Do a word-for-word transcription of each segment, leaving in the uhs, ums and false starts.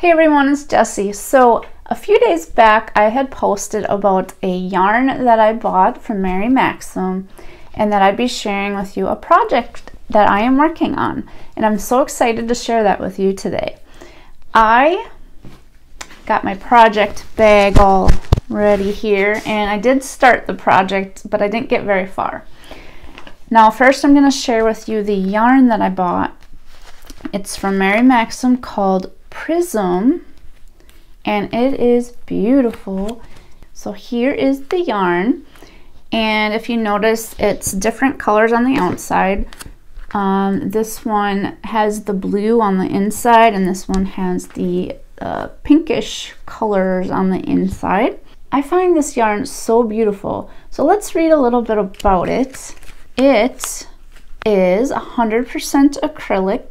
Hey everyone, it's Jessie. So a few days back I had posted about a yarn that I bought from Mary Maxim and that I'd be sharing with you a project that I am working on, and I'm so excited to share that with you today. I got my project bag all ready here, and I did start the project but I didn't get very far. Now first I'm going to share with you the yarn that I bought. It's from Mary Maxim called Prism, and it is beautiful. So here is the yarn, and if you notice it's different colors on the outside. Um, this one has the blue on the inside and this one has the uh, pinkish colors on the inside. I find this yarn so beautiful. So let's read a little bit about it. It is one hundred percent acrylic,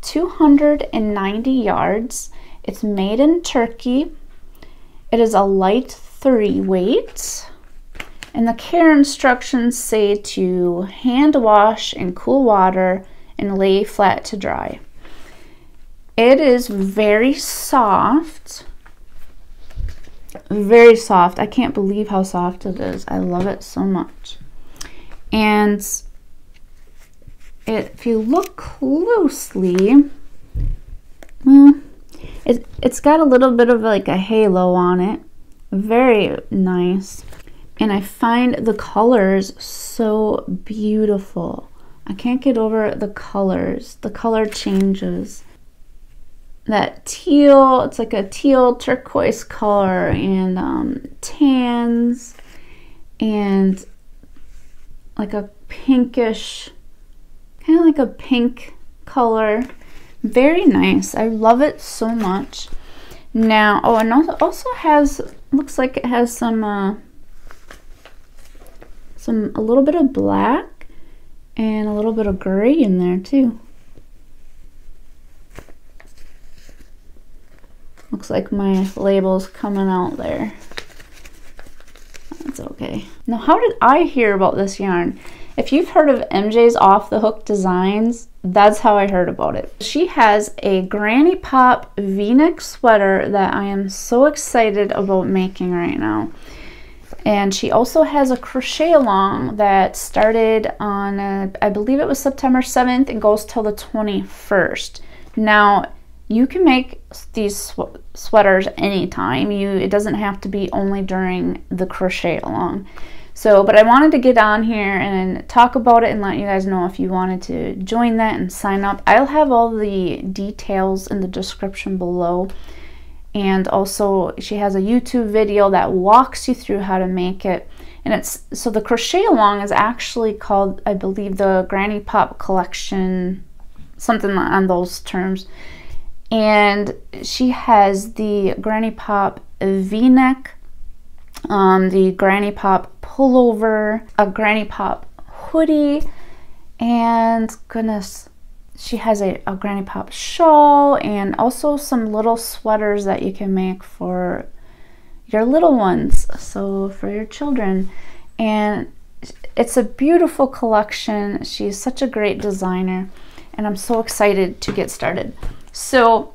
two hundred ninety yards. It's made in Turkey. It is a light three weight, and the care instructions say to hand wash in cool water and lay flat to dry. It is very soft, very soft. I can't believe how soft it is. I love it so much. And it, if you look closely, well, it, it's got a little bit of like a halo on it. Very nice. And I find the colors so beautiful. I can't get over the colors, the color changes. That teal, it's like a teal turquoise color, and um, tans, and like a pinkish, kind of like a pink color. Very nice. I love it so much. Now, oh, and also has, looks like it has some, uh, some, a little bit of black and a little bit of gray in there too. Looks like my label's coming out there. That's okay. Now, how did I hear about this yarn? If you've heard of M J's Off the Hook Designs, that's how I heard about it. She has a Granny Pop v-neck sweater that I am so excited about making right now. And she also has a crochet along that started on, a, I believe it was September seventh, and goes till the twenty-first. Now, you can make these sw sweaters anytime. You, it doesn't have to be only during the crochet along. So, but I wanted to get on here and talk about it and let you guys know if you wanted to join that and sign up. I'll have all the details in the description below. And also she has a YouTube video that walks you through how to make it. And it's, so the crochet along is actually called, I believe, the Granny Pop Collection, something on those terms. And she has the Granny Pop v-neck, um, the Granny Pop pullover, a Granny Pop hoodie, and goodness, she has a, a Granny Pop shawl, and also some little sweaters that you can make for your little ones, so for your children. And it's a beautiful collection. She's such a great designer, and I'm so excited to get started. So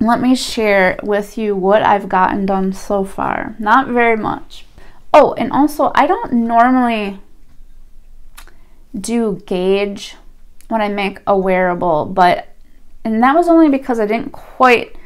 let me share with you what I've gotten done so far. Not very much. Oh, and also I don't normally do gauge when I make a wearable, but, and that was only because I didn't quite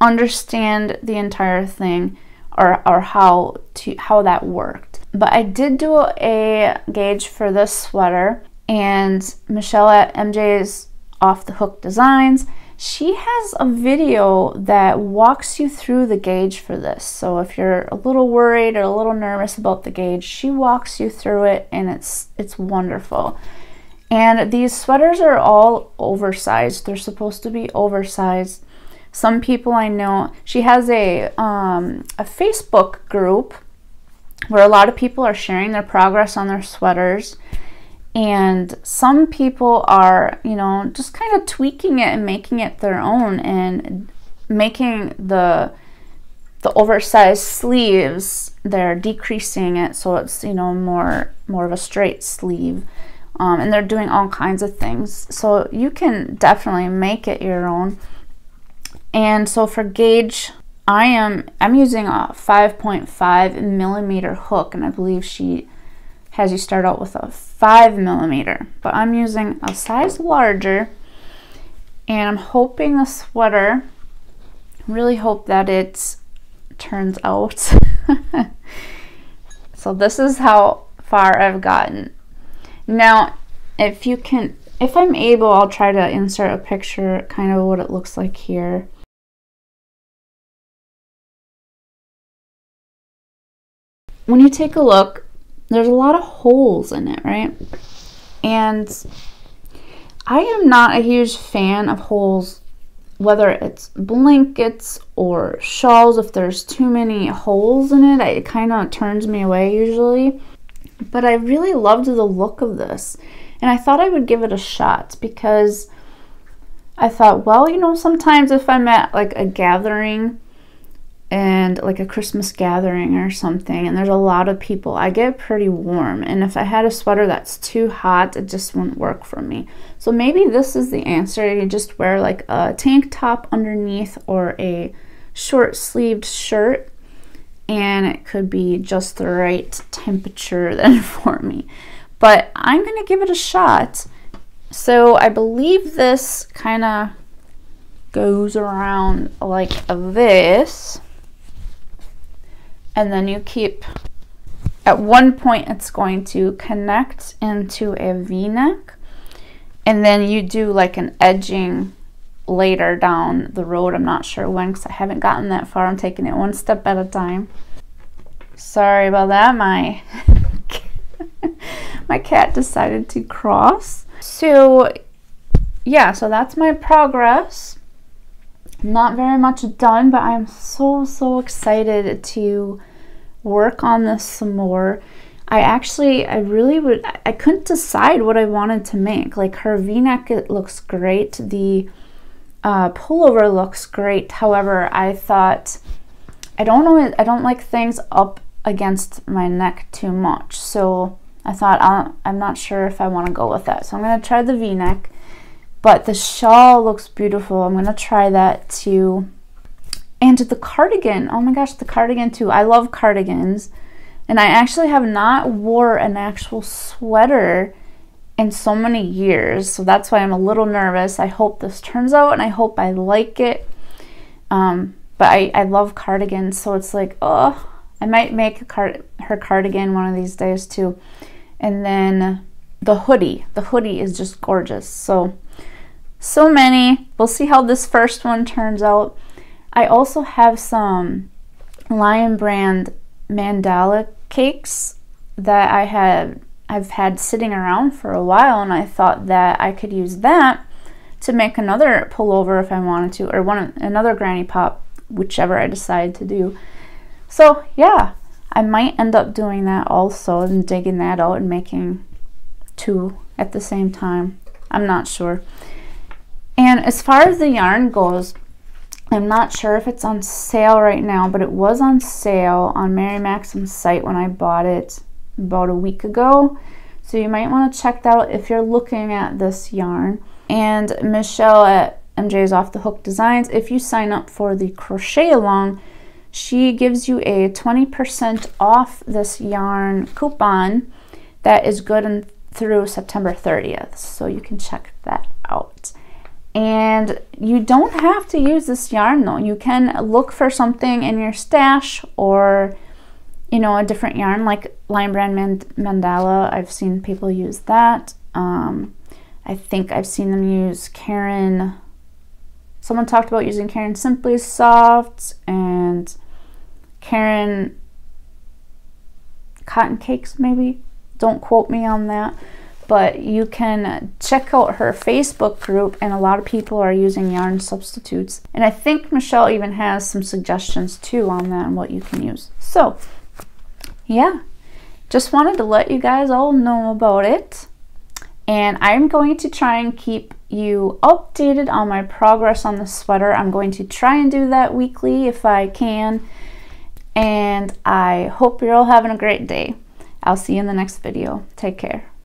understand the entire thing or, or how to, how that worked. But I did do a gauge for this sweater, and Michelle at M J's Off the Hook Designs, she has a video that walks you through the gauge for this. So if you're a little worried or a little nervous about the gauge, she walks you through it, and it's it's wonderful. And these sweaters are all oversized. They're supposed to be oversized. Some people I know, she has a um, a Facebook group where a lot of people are sharing their progress on their sweaters. And some people are, you know, just kind of tweaking it and making it their own, and making the the oversized sleeves, they're decreasing it so it's, you know, more more of a straight sleeve, um, and they're doing all kinds of things. So you can definitely make it your own. And so for gauge, I am I'm using a five point five millimeter hook, and I believe she has you start out with a five millimeter, but I'm using a size larger, and I'm hoping a sweater, really hope that it turns out. So this is how far I've gotten. Now, if you can, if I'm able, I'll try to insert a picture, kind of what it looks like here. When you take a look, there's a lot of holes in it, right? And I am not a huge fan of holes, whether it's blankets or shawls. If there's too many holes in it, it kind of turns me away usually. But I really loved the look of this, and I thought I would give it a shot, because I thought, well, you know, sometimes if I'm at like a gathering, and like a Christmas gathering or something, and there's a lot of people, I get pretty warm, and if I had a sweater that's too hot, it just wouldn't work for me. So maybe this is the answer. You just wear like a tank top underneath or a short sleeved shirt, and it could be just the right temperature then for me. But I'm gonna give it a shot. So I believe this kind of goes around like this, and then you keep, at one point it's going to connect into a V-neck, and then you do like an edging later down the road. I'm not sure when, because I haven't gotten that far. I'm taking it one step at a time. Sorry about that, my my cat decided to cross. So yeah, so that's my progress. Not very much done, but I'm so so excited to work on this some more. I actually I really would I couldn't decide what I wanted to make. Like her V-neck, it looks great, the uh, pullover looks great. However, I thought, I don't know, I don't like things up against my neck too much, so I thought, I'll, I'm not sure if I want to go with that, so I'm going to try the V-neck. But the shawl looks beautiful. I'm gonna try that too. And the cardigan, oh my gosh, the cardigan too. I love cardigans, and I actually have not wore an actual sweater in so many years, so that's why I'm a little nervous. I hope this turns out, and I hope I like it. Um, but I, I love cardigans, so it's like, oh, I might make a card her cardigan one of these days too. And then the hoodie, the hoodie is just gorgeous. So. So many. We'll see how this first one turns out. I also have some Lion Brand Mandala cakes that I had I've had sitting around for a while, and I thought that I could use that to make another pullover if I wanted to, or one another Granny Pop, whichever I decide to do. So yeah, I might end up doing that also, and digging that out and making two at the same time. I'm not sure. And as far as the yarn goes, I'm not sure if it's on sale right now, but it was on sale on Mary Maxim's site when I bought it about a week ago. So you might want to check that out if you're looking at this yarn. And Michelle at M J's Off the Hook Designs, if you sign up for the crochet along, she gives you a twenty percent off this yarn coupon that is good through September thirtieth. So you can check that out. And you don't have to use this yarn though. You can look for something in your stash, or you know, a different yarn like Lion Brand Mandala. I've seen people use that. Um, I think I've seen them use Karen. Someone talked about using Karen Simply Soft and Karen Cotton Cakes maybe. Don't quote me on that. But you can check out her Facebook group, and a lot of people are using yarn substitutes. And I think Michelle even has some suggestions too on that and what you can use. So yeah, just wanted to let you guys all know about it. And I'm going to try and keep you updated on my progress on the sweater. I'm going to try and do that weekly if I can. And I hope you're all having a great day. I'll see you in the next video. Take care.